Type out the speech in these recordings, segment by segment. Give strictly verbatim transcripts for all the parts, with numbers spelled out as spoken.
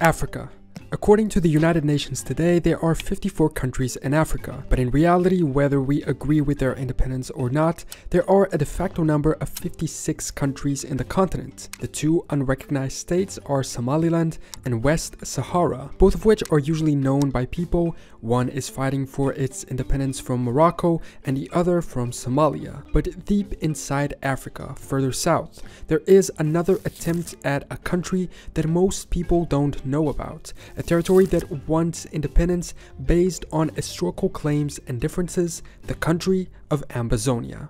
Africa. According to the United Nations today, there are fifty-four countries in Africa, but in reality, whether we agree with their independence or not, there are a de facto number of fifty-six countries in the continent. The two unrecognized states are Somaliland and West Sahara, both of which are usually known by people. One is fighting for its independence from Morocco and the other from Somalia. But deep inside Africa, further south, there is another attempt at a country that most people don't know about. A territory that wants independence based on historical claims and differences, the country of Ambazonia.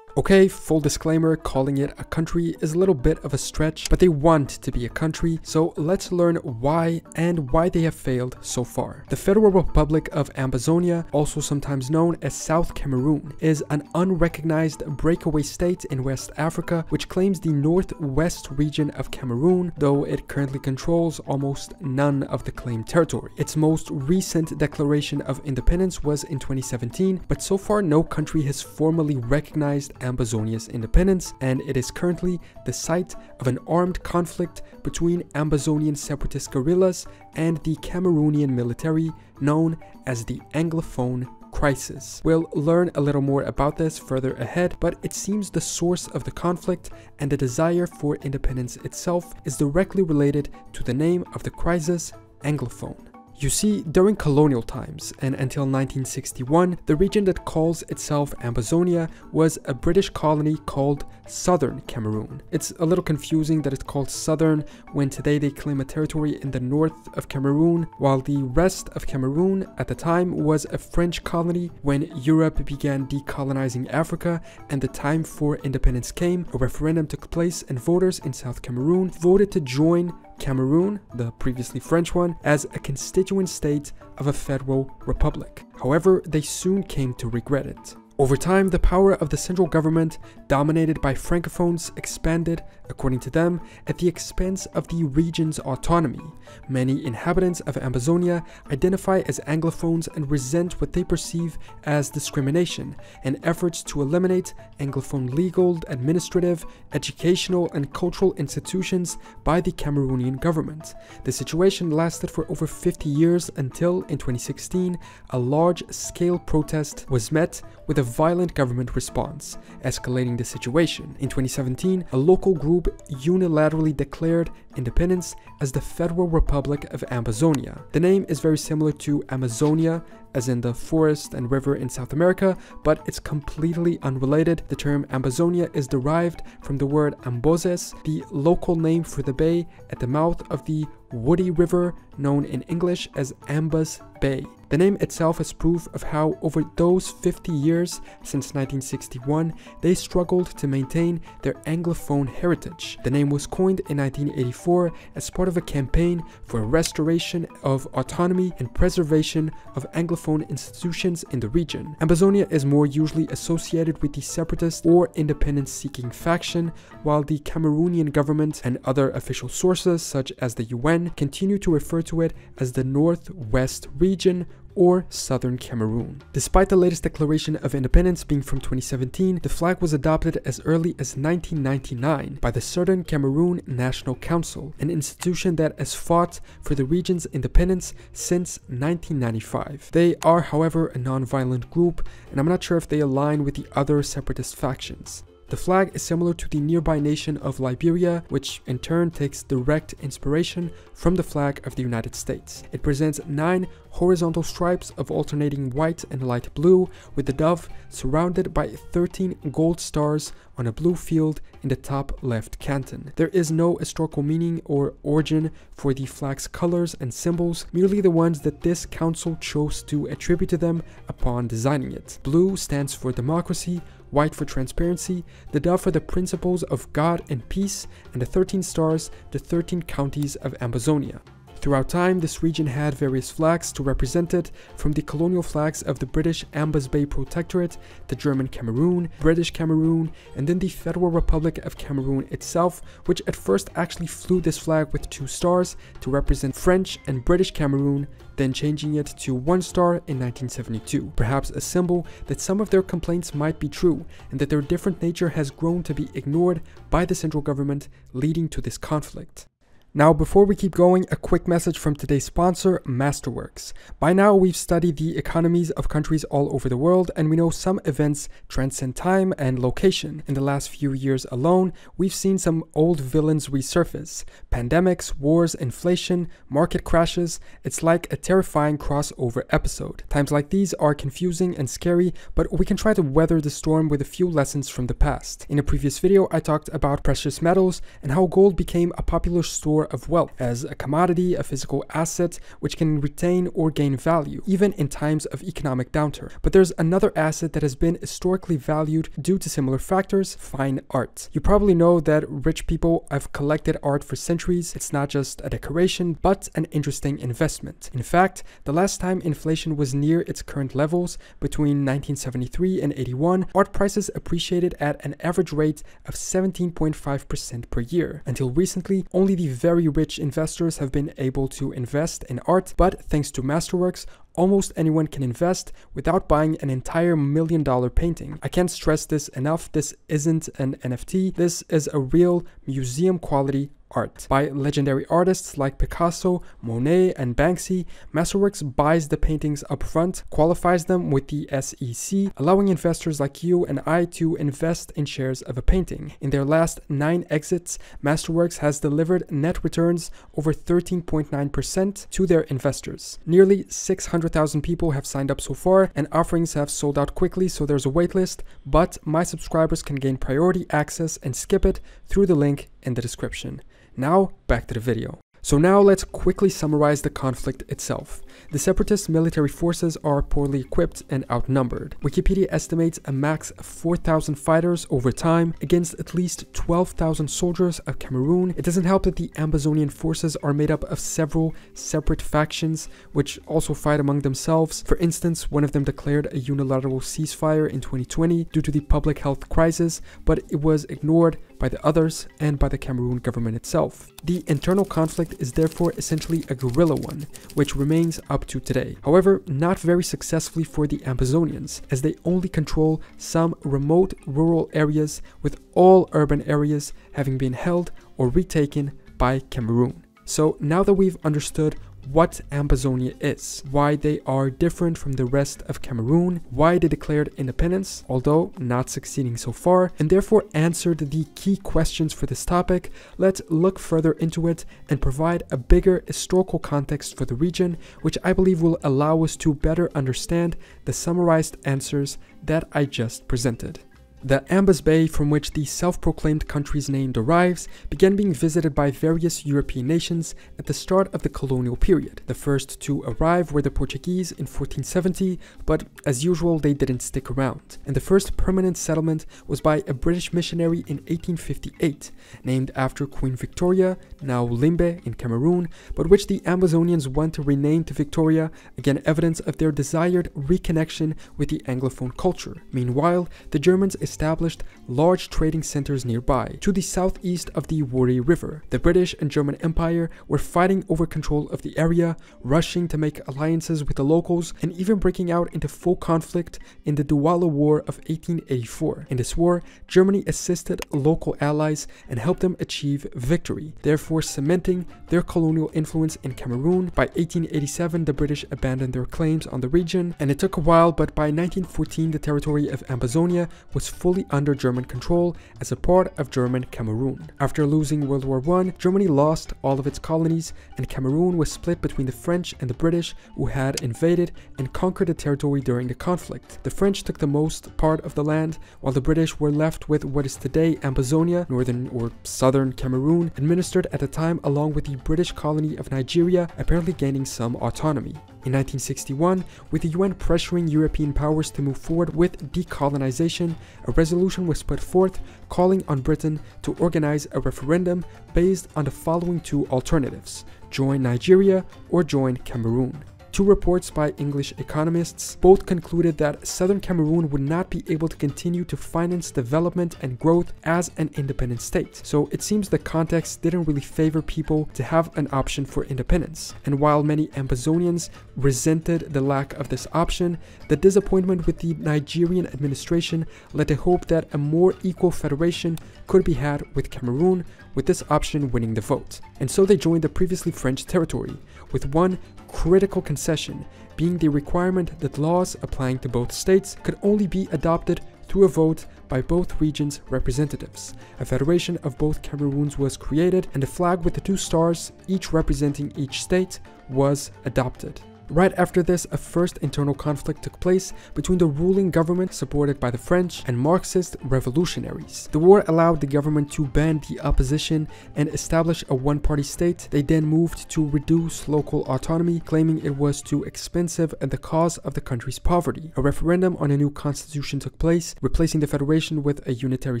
Okay, full disclaimer, calling it a country is a little bit of a stretch, but they want to be a country, so let's learn why and why they have failed so far. The Federal Republic of Ambazonia, also sometimes known as South Cameroon, is an unrecognized breakaway state in West Africa, which claims the northwest region of Cameroon, though it currently controls almost none of the claimed territory. Its most recent declaration of independence was in twenty seventeen, but so far no country has formally recognized Ambazonia's independence, and it is currently the site of an armed conflict between Ambazonian separatist guerrillas and the Cameroonian military, known as the Anglophone crisis. We'll learn a little more about this further ahead, but it seems the source of the conflict and the desire for independence itself is directly related to the name of the crisis, Anglophone. You see, during colonial times and until nineteen sixty-one, the region that calls itself Ambazonia was a British colony called Southern Cameroon. It's a little confusing that it's called Southern when today they claim a territory in the north of Cameroon, while the rest of Cameroon at the time was a French colony. When Europe began decolonizing Africa and the time for independence came, a referendum took place and voters in South Cameroon voted to join Cameroon, the previously French one, as a constituent state of a federal republic. However, they soon came to regret it. Over time, the power of the central government, dominated by Francophones, expanded, according to them, at the expense of the region's autonomy. Many inhabitants of Ambazonia identify as Anglophones and resent what they perceive as discrimination, and efforts to eliminate Anglophone legal, administrative, educational, and cultural institutions by the Cameroonian government. The situation lasted for over fifty years until, in twenty sixteen, a large-scale protest was met with a The violent government response, escalating the situation. In twenty seventeen, a local group unilaterally declared independence as the Federal Republic of Ambazonia. The name is very similar to Amazonia, as in the forest and river in South America, but it's completely unrelated. The term Ambazonia is derived from the word Amboses, the local name for the bay at the mouth of the Woody River, known in English as Ambas Bay. The name itself is proof of how, over those fifty years since nineteen sixty-one, they struggled to maintain their Anglophone heritage. The name was coined in nineteen eighty-four as part of a campaign for restoration of autonomy and preservation of Anglophone institutions in the region. Ambazonia is more usually associated with the separatist or independence-seeking faction, while the Cameroonian government and other official sources, such as the U N, continue to refer to it as the Northwest region or Southern Cameroon. Despite the latest declaration of independence being from twenty seventeen, the flag was adopted as early as nineteen ninety-nine by the Southern Cameroon National Council, an institution that has fought for the region's independence since nineteen ninety-five. They are, however, a non-violent group, and I'm not sure if they align with the other separatist factions. The flag is similar to the nearby nation of Liberia, which in turn takes direct inspiration from the flag of the United States. It presents nine horizontal stripes of alternating white and light blue, with the dove surrounded by thirteen gold stars on a blue field in the top left canton. There is no historical meaning or origin for the flag's colors and symbols, merely the ones that this council chose to attribute to them upon designing it. Blue stands for democracy, white for transparency, the dove for the principles of God and peace, and the thirteen stars, the thirteen counties of Ambazonia. Throughout time, this region had various flags to represent it, from the colonial flags of the British Ambas Bay Protectorate, the German Cameroon, British Cameroon, and then the Federal Republic of Cameroon itself, which at first actually flew this flag with two stars to represent French and British Cameroon, then changing it to one star in nineteen seventy-two. Perhaps a symbol that some of their complaints might be true, and that their different nature has grown to be ignored by the central government, leading to this conflict. Now, before we keep going, a quick message from today's sponsor, Masterworks. By now, we've studied the economies of countries all over the world, and we know some events transcend time and location. In the last few years alone, we've seen some old villains resurface. Pandemics, wars, inflation, market crashes. It's like a terrifying crossover episode. Times like these are confusing and scary, but we can try to weather the storm with a few lessons from the past. In a previous video, I talked about precious metals and how gold became a popular store of wealth as a commodity, a physical asset which can retain or gain value even in times of economic downturn. But there's another asset that has been historically valued due to similar factors: fine art. You probably know that rich people have collected art for centuries. It's not just a decoration, but an interesting investment. In fact, the last time inflation was near its current levels, between nineteen seventy-three and eighty-one, art prices appreciated at an average rate of seventeen point five percent per year. Until recently, only the very Very rich investors have been able to invest in art, but thanks to Masterworks, almost anyone can invest without buying an entire million dollar painting. I can't stress this enough, this isn't an N F T, this is a real museum quality art. By legendary artists like Picasso, Monet, and Banksy, Masterworks buys the paintings up front, qualifies them with the S E C, allowing investors like you and I to invest in shares of a painting. In their last nine exits, Masterworks has delivered net returns over thirteen point nine percent to their investors. Nearly six hundred thousand people have signed up so far, and offerings have sold out quickly, so there's a waitlist, but my subscribers can gain priority access and skip it through the link in the description. Now, back to the video. So now let's quickly summarize the conflict itself. The separatist military forces are poorly equipped and outnumbered. Wikipedia estimates a max of four thousand fighters over time against at least twelve thousand soldiers of Cameroon. It doesn't help that the Ambazonian forces are made up of several separate factions which also fight among themselves. For instance, one of them declared a unilateral ceasefire in twenty twenty due to the public health crisis, but it was ignored by the others and by the Cameroon government itself. The internal conflict is therefore essentially a guerrilla one, which remains up to today. However, not very successfully for the Ambazonians, as they only control some remote rural areas, with all urban areas having been held or retaken by Cameroon. So now that we've understood what Ambazonia is, why they are different from the rest of Cameroon, why they declared independence, although not succeeding so far, and therefore answered the key questions for this topic, let's look further into it and provide a bigger historical context for the region, which I believe will allow us to better understand the summarized answers that I just presented. The Ambas Bay, from which the self-proclaimed country's name derives, began being visited by various European nations at the start of the colonial period. The first to arrive were the Portuguese in fourteen seventy, but as usual they didn't stick around. And the first permanent settlement was by a British missionary in eighteen fifty-eight, named after Queen Victoria, now Limbe in Cameroon, but which the Ambazonians want to rename to Victoria, again evidence of their desired reconnection with the Anglophone culture. Meanwhile, the Germans established large trading centers nearby, to the southeast of the Wouri River. The British and German Empire were fighting over control of the area, rushing to make alliances with the locals, and even breaking out into full conflict in the Douala War of eighteen eighty-four. In this war, Germany assisted local allies and helped them achieve victory, therefore cementing their colonial influence in Cameroon. By eighteen eighty-seven, the British abandoned their claims on the region, and it took a while, but by nineteen fourteen, the territory of Ambazonia was fully under German control as a part of German Cameroon. After losing World War One, Germany lost all of its colonies, and Cameroon was split between the French and the British, who had invaded and conquered the territory during the conflict. The French took the most part of the land, while the British were left with what is today Ambazonia, northern or southern Cameroon, administered at the time along with the British colony of Nigeria, apparently gaining some autonomy. In nineteen sixty-one, with the U N pressuring European powers to move forward with decolonization, a resolution was put forth calling on Britain to organize a referendum based on the following two alternatives: join Nigeria or join Cameroon. Two reports by English economists both concluded that southern Cameroon would not be able to continue to finance development and growth as an independent state. So it seems the context didn't really favor people to have an option for independence. And while many Ambazonians resented the lack of this option, the disappointment with the Nigerian administration led to hope that a more equal federation could be had with Cameroon, with this option winning the vote. And so they joined the previously French territory, with one critical concession being the requirement that laws applying to both states could only be adopted through a vote by both regions' representatives. A federation of both Cameroons was created, and a flag with the two stars, each representing each state, was adopted. Right after this, a first internal conflict took place between the ruling government, supported by the French, and Marxist revolutionaries. The war allowed the government to ban the opposition and establish a one-party state. They then moved to reduce local autonomy, claiming it was too expensive and the cause of the country's poverty. A referendum on a new constitution took place, replacing the federation with a unitary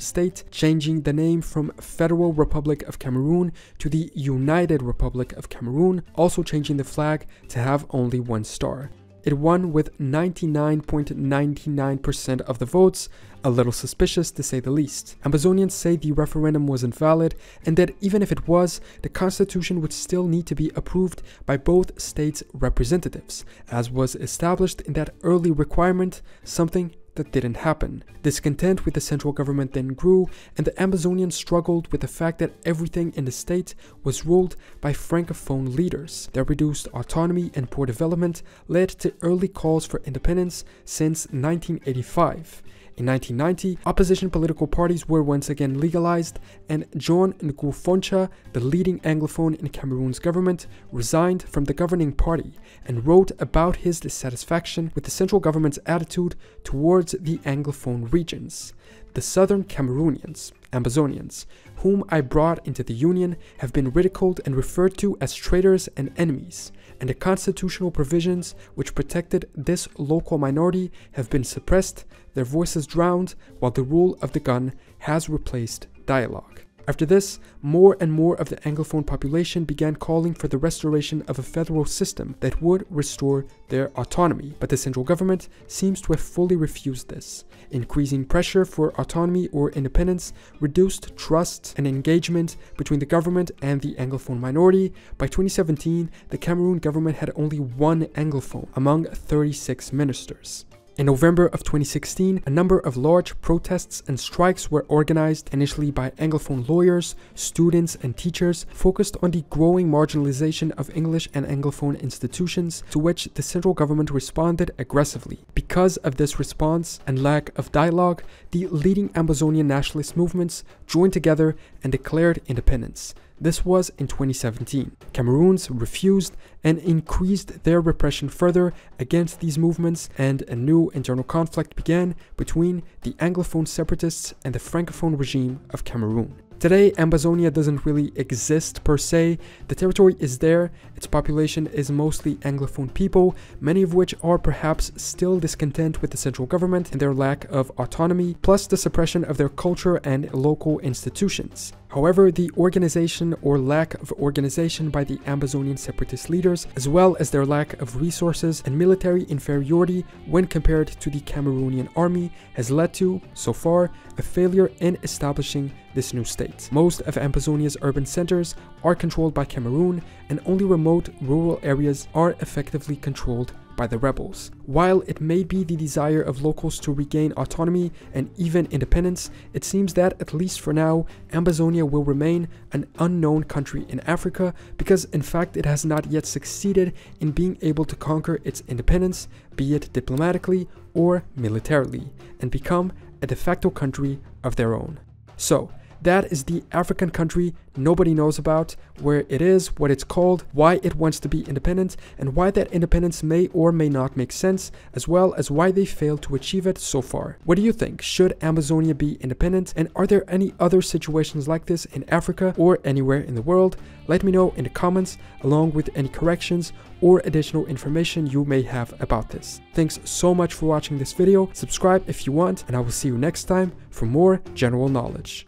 state, changing the name from Federal Republic of Cameroon to the United Republic of Cameroon, also changing the flag to have only one star. It won with ninety-nine point nine nine percent of the votes, a little suspicious to say the least. Ambazonians say the referendum was invalid, and that even if it was, the constitution would still need to be approved by both states' representatives, as was established in that early requirement, something that didn't happen. Discontent with the central government then grew, and the Ambazonians struggled with the fact that everything in the state was ruled by Francophone leaders. Their reduced autonomy and poor development led to early calls for independence since nineteen eighty-five. In nineteen ninety, opposition political parties were once again legalized, and John Ngu Foncha, the leading Anglophone in Cameroon's government, resigned from the governing party and wrote about his dissatisfaction with the central government's attitude towards the Anglophone regions. The southern Cameroonians, Ambazonians, whom I brought into the Union, have been ridiculed and referred to as traitors and enemies, and the constitutional provisions which protected this local minority have been suppressed, their voices drowned, while the rule of the gun has replaced dialogue. After this, more and more of the Anglophone population began calling for the restoration of a federal system that would restore their autonomy, but the central government seems to have fully refused this. Increasing pressure for autonomy or independence reduced trust and engagement between the government and the Anglophone minority. By twenty seventeen, the Cameroon government had only one Anglophone among thirty-six ministers. In November of twenty sixteen, a number of large protests and strikes were organized, initially by Anglophone lawyers, students, and teachers, focused on the growing marginalization of English and Anglophone institutions, to which the central government responded aggressively. Because of this response and lack of dialogue, the leading Ambazonian nationalist movements joined together and declared independence. This was in twenty seventeen. Cameroons refused and increased their repression further against these movements, and a new internal conflict began between the Anglophone separatists and the Francophone regime of Cameroon. Today, Ambazonia doesn't really exist per se. The territory is there, its population is mostly Anglophone people, many of which are perhaps still discontent with the central government and their lack of autonomy, plus the suppression of their culture and local institutions. However, the organization or lack of organization by the Ambazonian separatist leaders, as well as their lack of resources and military inferiority when compared to the Cameroonian army, has led to, so far, a failure in establishing this new state. Most of Ambazonia's urban centers are controlled by Cameroon, and only remote rural areas are effectively controlled by the rebels. While it may be the desire of locals to regain autonomy and even independence, it seems that, at least for now, Ambazonia will remain an unknown country in Africa, because in fact it has not yet succeeded in being able to conquer its independence, be it diplomatically or militarily, and become a de facto country of their own. So, that is the African country nobody knows about, where it is, what it's called, why it wants to be independent, and why that independence may or may not make sense, as well as why they failed to achieve it so far. What do you think? Should Ambazonia be independent? And are there any other situations like this in Africa or anywhere in the world? Let me know in the comments, along with any corrections or additional information you may have about this. Thanks so much for watching this video. Subscribe if you want, and I will see you next time for more general knowledge.